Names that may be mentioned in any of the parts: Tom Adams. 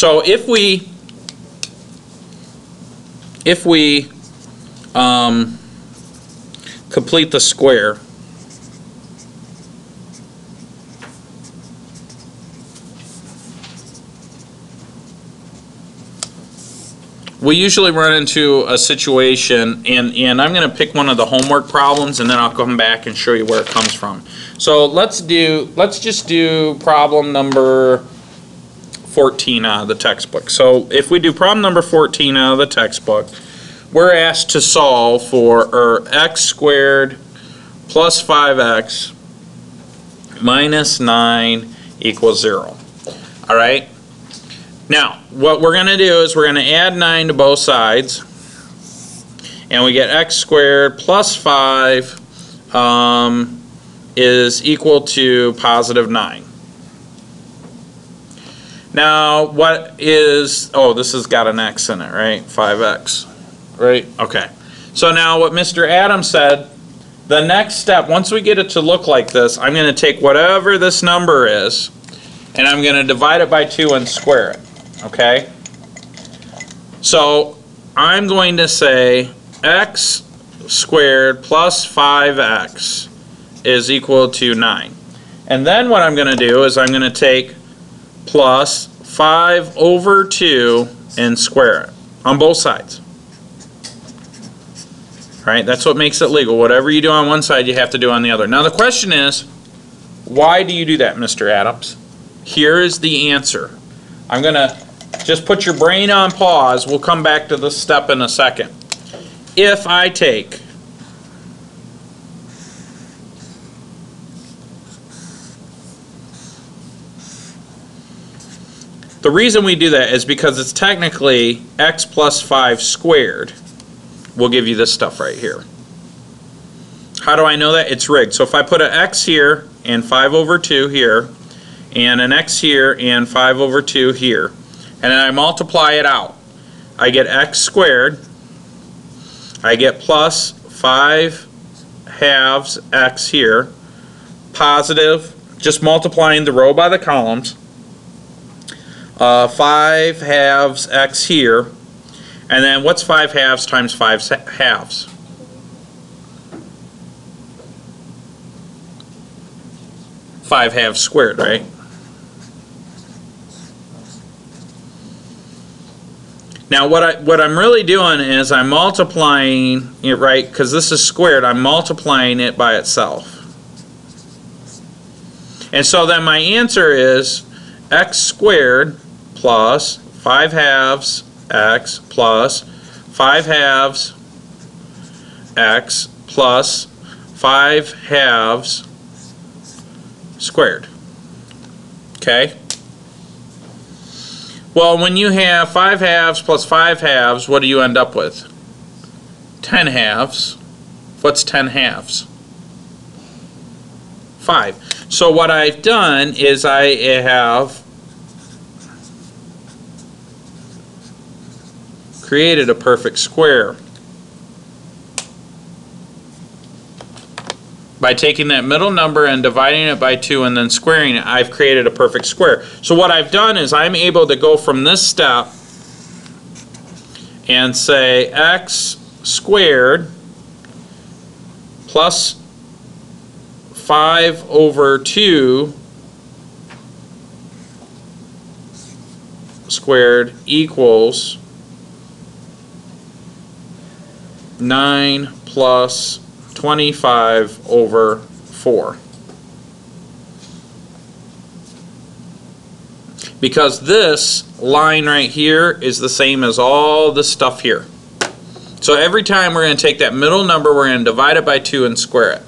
So if we complete the square, we usually run into a situation, and I'm going to pick one of the homework problems, and then I'll come back and show you where it comes from. So let's just do problem number 14 out of the textbook. So if we do problem number 14 out of the textbook, we're asked to solve for x squared plus 5x minus 9 equals 0. All right? Now, what we're going to do is we're going to add 9 to both sides, and we get x squared plus 5 is equal to positive 9. Now, what is, oh, this has got an x in it, right? 5x, right? Okay. So now what Mr. Adams said, the next step, once we get it to look like this, I'm going to take whatever this number is, and I'm going to divide it by 2 and square it. Okay, so I'm going to say x squared plus 5x is equal to 9. And then what I'm going to do is I'm going to take plus 5 over 2 and square it on both sides. Right? That's what makes it legal. Whatever you do on one side, you have to do on the other. Now the question is, why do you do that, Mr. Adams? Here is the answer. I'm going to just put your brain on pause. We'll come back to this step in a second. If I take the reason we do that is because it's technically x plus 5 squared will give you this stuff right here. How do I know that? It's rigged. So if I put an x here and 5 over 2 here, and an x here and 5 over 2 here, and then I multiply it out, I get x squared, I get plus 5 halves x here, positive, just multiplying the row by the columns, 5 halves x here, and then what's 5 halves times 5 halves? 5 halves squared, right? Now what I'm really doing is I'm multiplying it, right, because this is squared, I'm multiplying it by itself. And so then my answer is x squared plus 5 halves x plus 5 halves x plus 5 halves squared. Okay? Well, when you have 5 halves plus 5 halves, what do you end up with? 10 halves. What's 10 halves? 5. So what I've done is I have created a perfect square by taking that middle number and dividing it by 2 and then squaring it. I've created a perfect square. So what I've done is I'm able to go from this step and say x squared plus 5 over 2 squared equals 9 plus 25 over 4. Because this line right here is the same as all this stuff here. So every time we're going to take that middle number, we're going to divide it by 2 and square it.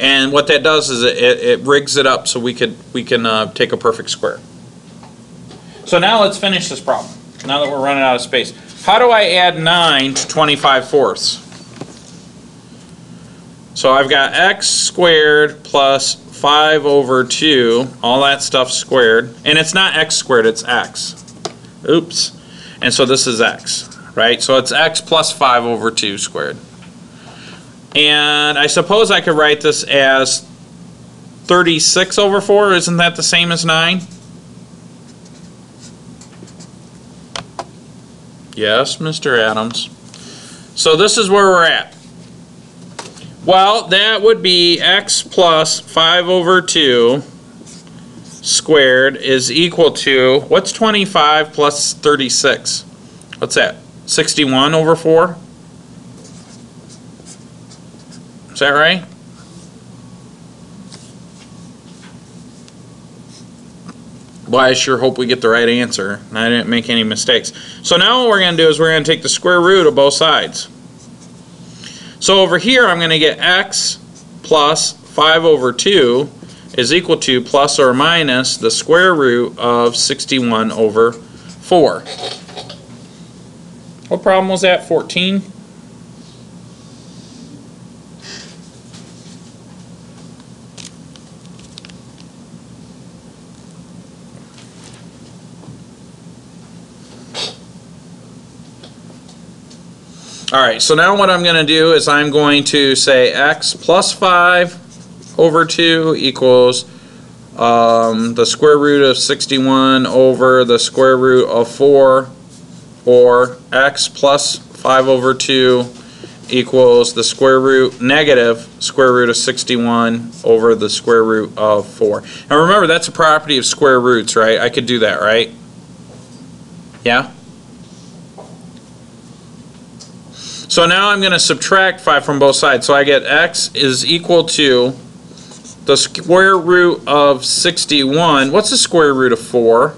And what that does is it rigs it up so we can take a perfect square. So now let's finish this problem, now that we're running out of space. How do I add 9 to 25 fourths? So I've got x squared plus 5 over 2, all that stuff squared. And it's not x squared, it's x. Oops. And so this is x, right? So it's x plus 5 over 2 squared. And I suppose I could write this as 36 over 4. Isn't that the same as 9? Yes, Mr. Adams. So this is where we're at. Well, that would be x plus 5 over 2 squared is equal to, what's 25 plus 36? What's that? 61 over 4? Is that right? Well, I sure hope we get the right answer and I didn't make any mistakes. So now what we're going to do is we're going to take the square root of both sides. So over here I'm going to get x plus 5 over 2 is equal to plus or minus the square root of 61 over 4. What problem was that? 14? Alright, so now what I'm going to do is I'm going to say x plus 5 over 2 equals the square root of 61 over the square root of 4, or x plus 5 over 2 equals the square root, negative square root of 61 over the square root of 4. Now remember, that's a property of square roots, right? I could do that, right? Yeah? So now I'm going to subtract 5 from both sides. So I get x is equal to the square root of 61. What's the square root of 4?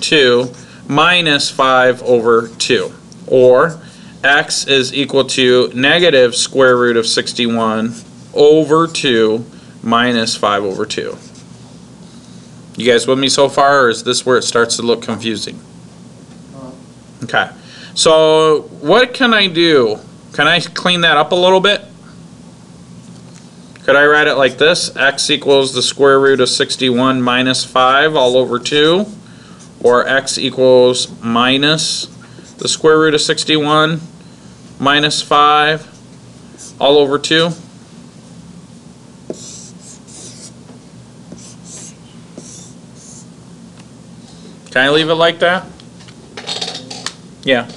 2 minus 5 over 2. Or x is equal to negative square root of 61 over 2 minus 5 over 2. You guys with me so far, or is this where it starts to look confusing? Okay. So what can I do? Can I clean that up a little bit? Could I write it like this? X equals the square root of 61 minus 5 all over 2, or x equals minus the square root of 61 minus 5 all over 2. Can I leave it like that? Yeah.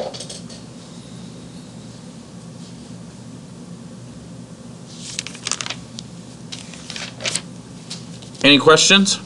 Any questions?